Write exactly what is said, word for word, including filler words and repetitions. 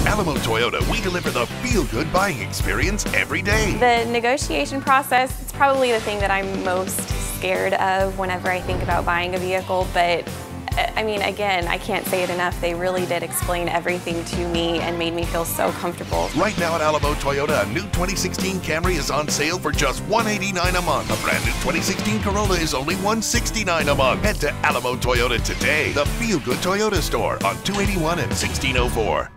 At Alamo Toyota, we deliver the feel-good buying experience every day. The negotiation process is probably the thing that I'm most scared of whenever I think about buying a vehicle, but I mean, again, I can't say it enough. They really did explain everything to me and made me feel so comfortable. Right now at Alamo Toyota, a new twenty sixteen Camry is on sale for just one hundred eighty-nine dollars a month. A brand new twenty sixteen Corolla is only one hundred sixty-nine dollars a month. Head to Alamo Toyota today, the feel-good Toyota store on two eighty-one and sixteen oh four.